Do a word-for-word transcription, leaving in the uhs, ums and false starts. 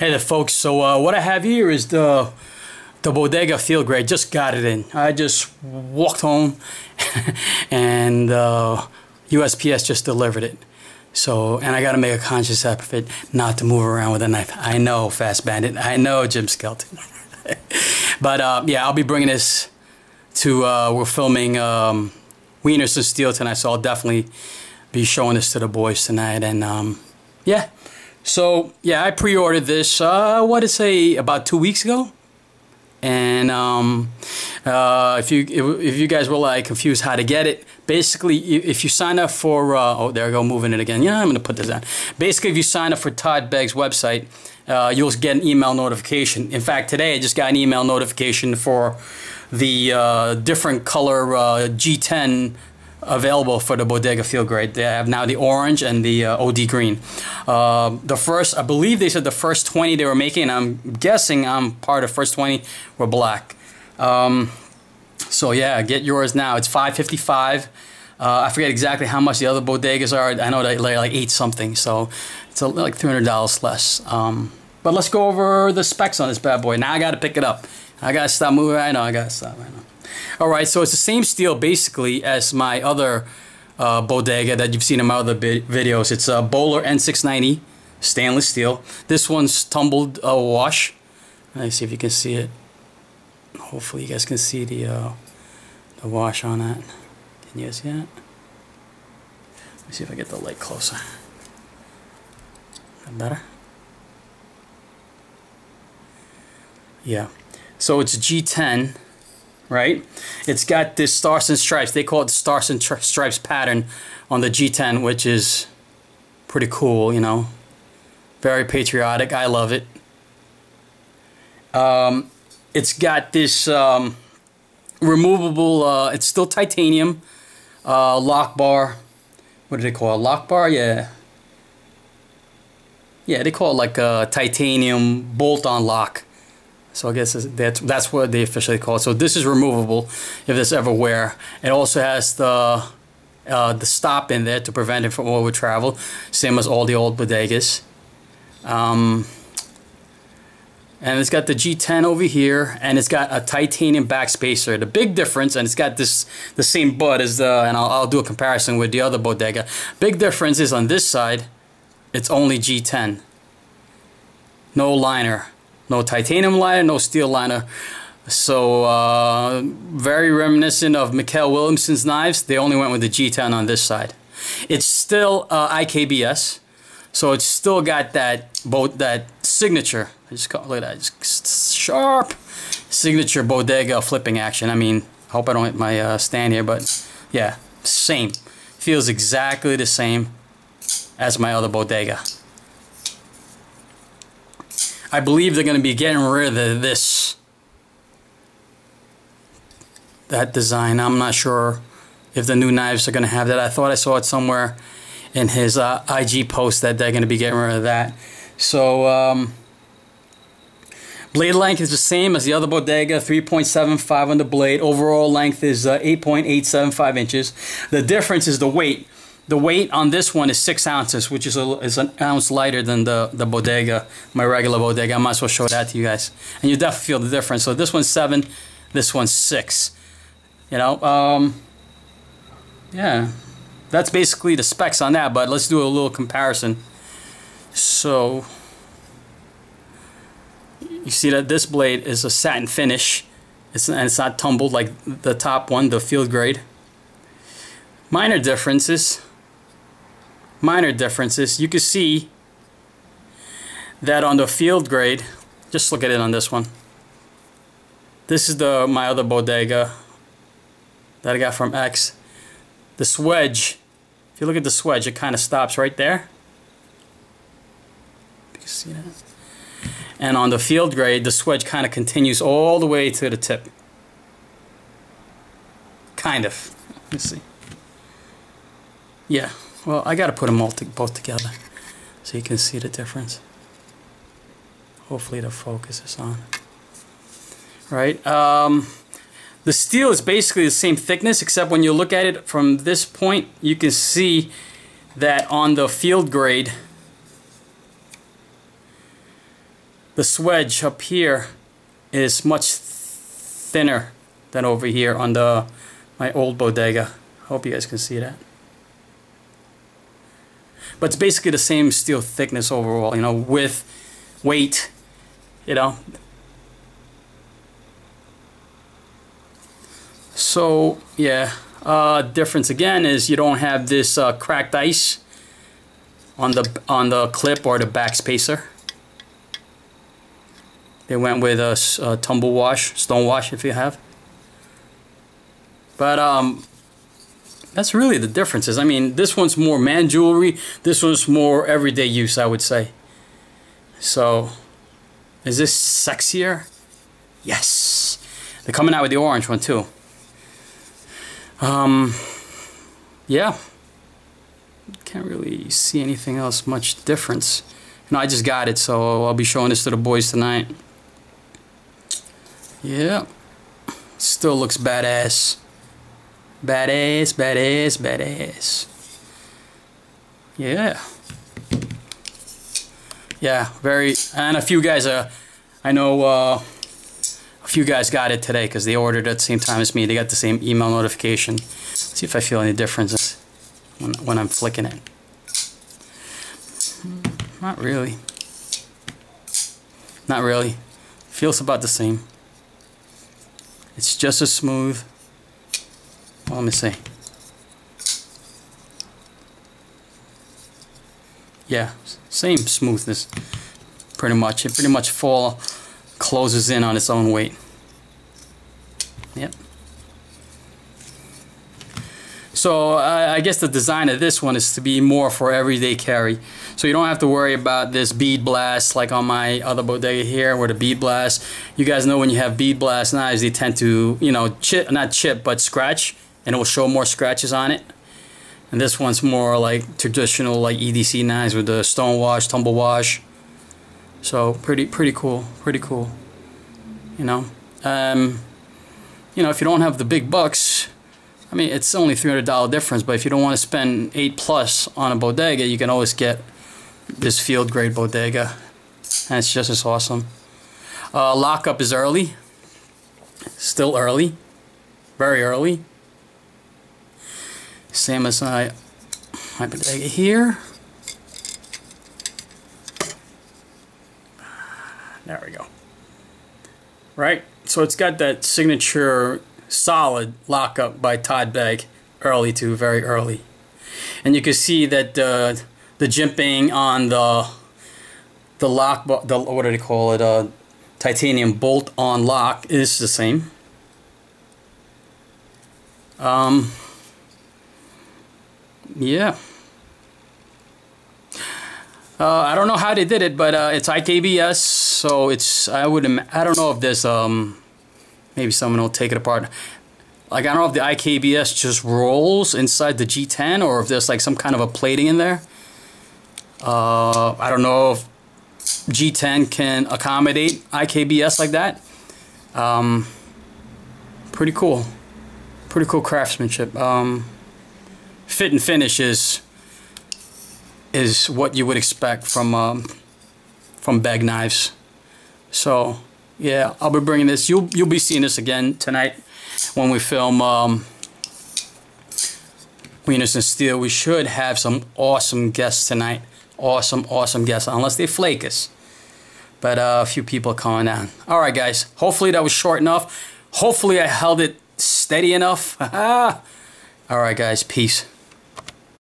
Hey there folks, so uh, what I have here is the the Bodega Field Grade. Just got it in. I just walked home and uh, U S P S just delivered it. So, and I got to make a conscious effort not to move around with a knife. I know, Fastbandit. I know, Jim Skelton. But uh, yeah, I'll be bringing this to, uh, we're filming um, Wieners and Steel tonight, so I'll definitely be showing this to the boys tonight. And um, yeah, so yeah, I pre-ordered this, uh, what to say, about two weeks ago. And um, uh, if you if you guys were like confused how to get it, basically if you sign up for uh, oh there I go moving it again yeah I'm gonna put this down. Basically if you sign up for Todd Begg's website, uh, you'll get an email notification. In fact, today I just got an email notification for the uh, different color uh, G ten available for the Bodega Field Grade. They have now the orange and the uh, O D green. Uh, the first, I believe they said the first twenty they were making, and I'm guessing I'm part of the first twenty, were black. Um, so yeah, get yours now. It's five fifty-five. Uh, I forget exactly how much the other bodegas are. I know they're like eight something, so it's like three hundred dollars less. Um, but let's go over the specs on this bad boy. Now I gotta pick it up. I gotta stop moving. I know, I gotta stop right now. Alright, so it's the same steel basically as my other uh, Bodega that you've seen in my other videos. It's a Böhler N six ninety stainless steel. This one's tumbled uh, wash. Let me see if you can see it. Hopefully you guys can see the, uh, the wash on that. Can you guys see it? Let me see if I get the light closer. Is that better? Yeah. So it's G ten. Right? It's got this Stars and Stripes. They call it the Stars and Stripes pattern on the G ten, which is pretty cool, you know. Very patriotic. I love it. Um, it's got this um, removable, uh, it's still titanium, uh, lock bar. What do they call it? Lock bar? Yeah. Yeah, they call it like a titanium bolt-on lock. So I guess that's, that's what they officially call it. So this is removable if this ever wear. It also has the, uh, the stop in there to prevent it from over travel. Same as all the old bodegas. Um, and it's got the G ten over here. And it's got a titanium back spacer. The big difference, and it's got this the same bud as the, and I'll, I'll do a comparison with the other Bodega. Big difference is on this side, it's only G ten. No liner. No titanium liner, no steel liner. So uh, very reminiscent of Mikael Williamson's knives. They only went with the G ten on this side. It's still uh, I K B S, so it's still got that boat that signature. I just call, look at that, just sharp signature Bodega flipping action. I mean, I hope I don't hit my uh, stand here, but yeah, same. Feels exactly the same as my other Bodega. I believe they're going to be getting rid of this, that design. I'm not sure if the new knives are going to have that. I thought I saw it somewhere in his uh, I G post that they're going to be getting rid of that. So um, blade length is the same as the other Bodega, three point seven five on the blade. Overall length is uh, eight point eight seven five inches. The difference is the weight. The weight on this one is six ounces, which is, a, is an ounce lighter than the, the Bodega, my regular Bodega. I might as well show that to you guys. And you definitely feel the difference. So this one's seven, this one's six. You know, um, yeah. That's basically the specs on that, but let's do a little comparison. So, you see that this blade is a satin finish. It's, and it's not tumbled like the top one, the Field Grade. Minor differences. Minor differences. You can see that on the Field Grade, just look at it on this one. This is the my other Bodega that I got from X. The swedge, if you look at the swedge, it kind of stops right there. You can see that. And on the Field Grade, the swedge kind of continues all the way to the tip. Kind of. Let's see. Yeah. Well, I got to put them all to, both together so you can see the difference. Hopefully the focus is on. Right? Um, the steel is basically the same thickness, except when you look at it from this point, you can see that on the Field Grade, the swedge up here is much thinner than over here on the my old Bodega. Hope you guys can see that. But it's basically the same steel thickness overall, you know, with weight, you know. So yeah, uh, difference again is you don't have this uh, cracked ice on the on the clip or the back spacer. They went with a, a tumble wash, stone wash if you have. But um, that's really the differences. I mean, this one's more man jewelry. This one's more everyday use, I would say. So, is this sexier? Yes. They're coming out with the orange one too. Um, yeah. Can't really see anything else much difference. You know, I just got it, so I'll be showing this to the boys tonight. Yeah. Still looks badass. Badass, badass, badass. Yeah. Yeah, very. And a few guys, uh, I know uh, a few guys got it today because they ordered at the same time as me. They got the same email notification. Let's see if I feel any difference when, when I'm flicking it. Not really. Not really. Feels about the same. It's just as smooth. Well, let me see. Yeah, same smoothness. Pretty much, it pretty much fall closes in on its own weight. Yep. So uh, I guess the design of this one is to be more for everyday carry. So you don't have to worry about this bead blast like on my other Bodega here, where the bead blast. You guys know when you have bead blast knives, they tend to, you know, chip, not chip, but scratch. And it will show more scratches on it. And this one's more like traditional, like E D C knives with the stone wash, tumble wash. So pretty, pretty cool, pretty cool. You know, um, you know, if you don't have the big bucks, I mean, it's only three hundred dollars difference. But if you don't want to spend eight plus on a Bodega, you can always get this field grade Bodega, and it's just as awesome. Uh, lockup is early, still early, very early. Same as I, my Bodega here. There we go. Right? So it's got that signature solid lockup by Todd Begg. Early to very early. And you can see that uh, the jimping on the, the lock, the, what do they call it, uh, titanium bolt on lock is the same. Um... Yeah. Uh, I don't know how they did it, but uh, it's I K B S, so it's I would I don't know if there's um maybe someone will take it apart. Like I don't know if the I K B S just rolls inside the G ten or if there's like some kind of a plating in there. Uh, I don't know if G ten can accommodate I K B S like that. Um, pretty cool, pretty cool craftsmanship. Um. Fit and finish is is what you would expect from um, from Begg knives. So yeah, I'll be bringing this. You'll you'll be seeing this again tonight when we film um, Wieners and Steel. We should have some awesome guests tonight. Awesome, awesome guests, unless they flake us. But uh, a few people are coming down. All right, guys. Hopefully that was short enough. Hopefully I held it steady enough. All right, guys. Peace.